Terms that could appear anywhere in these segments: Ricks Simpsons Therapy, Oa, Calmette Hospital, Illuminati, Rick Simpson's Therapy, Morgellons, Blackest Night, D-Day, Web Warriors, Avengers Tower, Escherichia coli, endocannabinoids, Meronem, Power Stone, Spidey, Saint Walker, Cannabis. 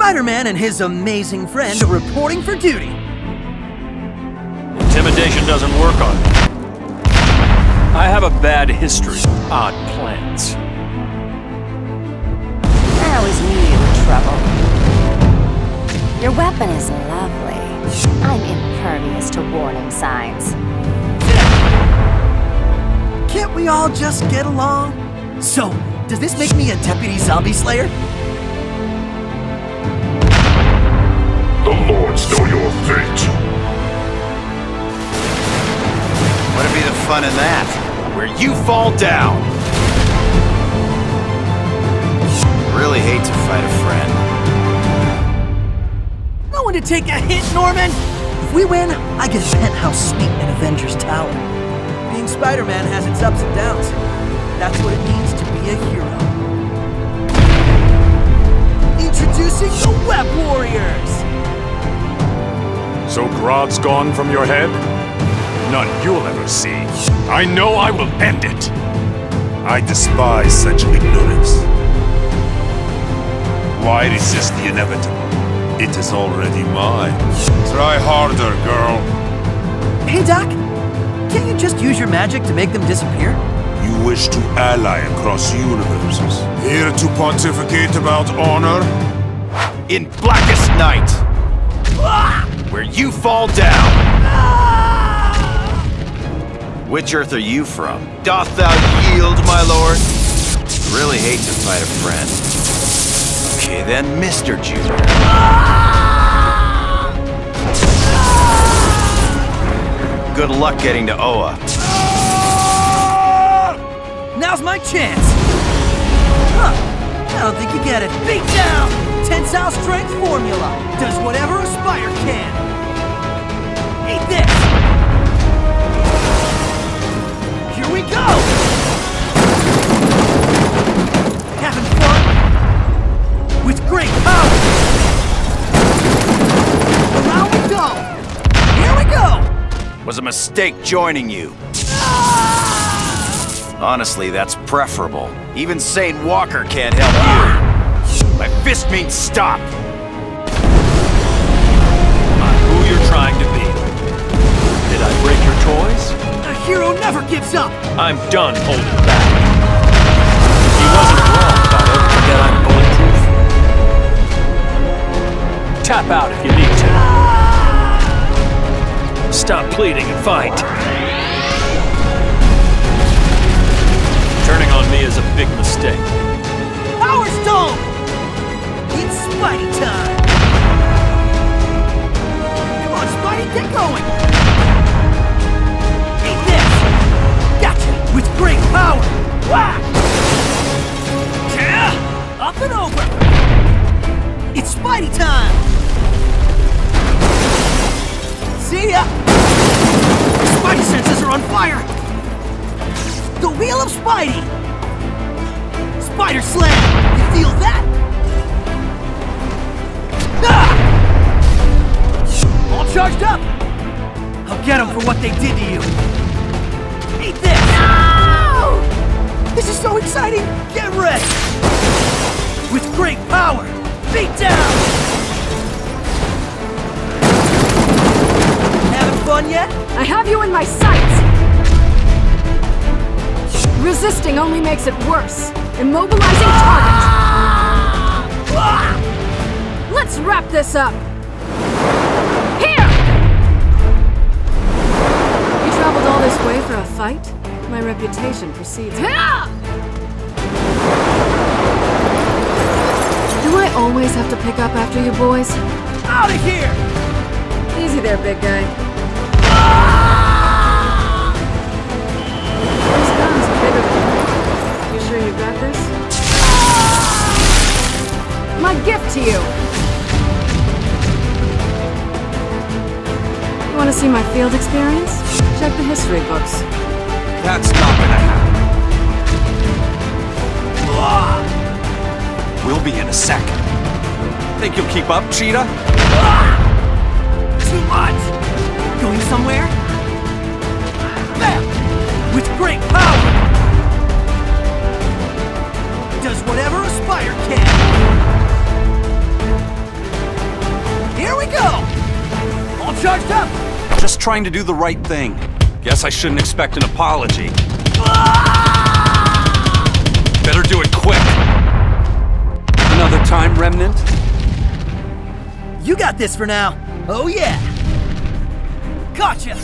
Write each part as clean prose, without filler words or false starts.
Spider-Man and his amazing friend are reporting for duty. Intimidation doesn't work on me. I have a bad history of odd plans. I always knew you were trouble. Your weapon is lovely. I'm impervious to warning signs. Can't we all just get along? So, does this make me a deputy zombie slayer? The lords know your fate. What'd be the fun in that? Where you fall down. Really hate to fight a friend. No one to take a hit, Norman! If we win, I get a penthouse suite in Avengers Tower. Being Spider-Man has its ups and downs. That's what it means to be a hero. Introducing the Web Warriors! So Grodd's gone from your head? None you'll ever see. I know I will end it! I despise such ignorance. Why resist the inevitable? It is already mine. Try harder, girl. Hey, Doc! Can't you just use your magic to make them disappear? You wish to ally across universes. Here to pontificate about honor? In Blackest Night! Ah! Where you fall down! Ah! Which earth are you from? Doth thou yield, my lord? Really hate to fight a friend. Okay then, Mr. Junior. Ah! Good luck getting to Oa. Now's my chance! Huh. I don't think you get it. Beat down! Tensile strength formula. Does whatever a spider can. Eat this! Here we go! Having fun? With great power! Around we go! Here we go! Was a mistake joining you. Ah! Honestly, that's preferable. Even Saint Walker can't help you. My fist means stop. On who you're trying to be. Did I break your toys? A hero never gives up. I'm done holding back. He wasn't wrong about everything that I'm bulletproof. Tap out if you need to. Stop pleading and fight. Turning on me is a big mistake. Power Stone! It's Spidey time! Come on, Spidey, get going! Eat this! Gotcha! With great power! Wah! Yeah! Up and over! It's Spidey time! See ya! Spidey senses are on fire! The Wheel of Spidey! Spider Slam! You feel that? Ah! All charged up! I'll get them for what they did to you! Eat this! No! This is so exciting! Get ready! With great power! Beat down! Yet? I have you in my sights! Resisting only makes it worse. Immobilizing target! Let's wrap this up! Here! You traveled all this way for a fight? My reputation precedes me. Do I always have to pick up after you boys? Out of here! Easy there, big guy. Those guns are bigger than me. You sure you got this? My gift to you! You want to see my field experience? Check the history books. That's not gonna happen. We'll be in a sec. Think you'll keep up, Cheetah? Too much! Going somewhere? Bam! With great power! Does whatever a spider can! charged up! Just trying to do the right thing. Guess I shouldn't expect an apology. Better do it quick. Another time, Remnant? You got this for now. Oh yeah. Gotcha!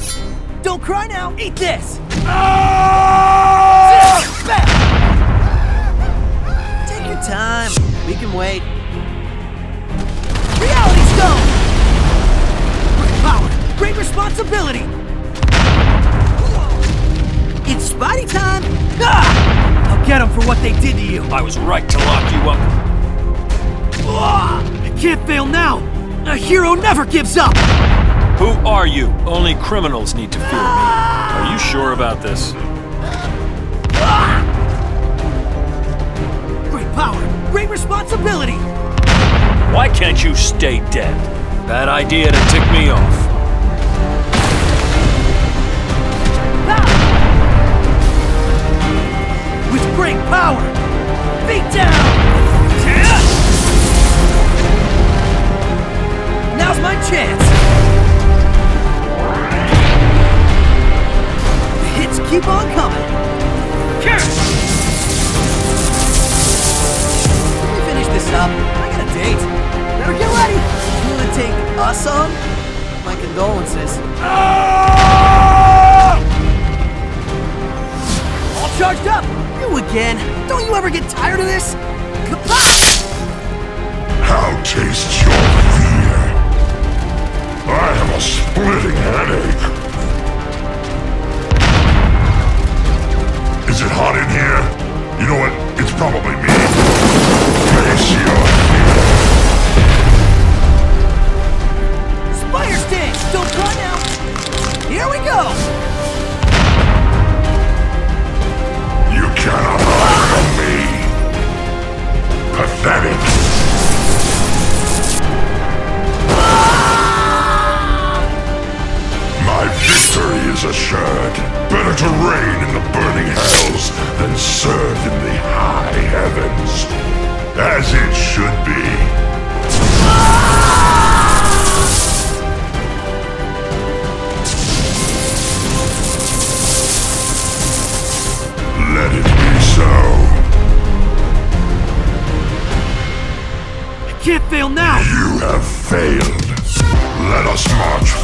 Don't cry now, eat this! Take your time, we can wait. Reality Stone! Power, great responsibility! It's Spidey time! I'll get them for what they did to you! I was right to lock you up. I can't fail now! A hero never gives up! Who are you? Only criminals need to fear me. Are you sure about this? Great power, great responsibility! Why can't you stay dead? Bad idea to tick me off. With great power, beat down! Now's my chance! Keep on coming. Here. Let me finish this up. I got a date. Better get ready. You want to take us on? My condolences. All charged up. You again. Don't you ever get tired of this? Goodbye. I'll taste your fear. I have a splitting headache. Is it hot in here? You know what? It's probably me. Fire stage! Don't cry now! Here we go! You cannot hide from me! Pathetic! My victory is assured! Better to reign in the burning hells than serve in the high heavens. As it should be. Let it be so. I can't fail now! You have failed. Let us march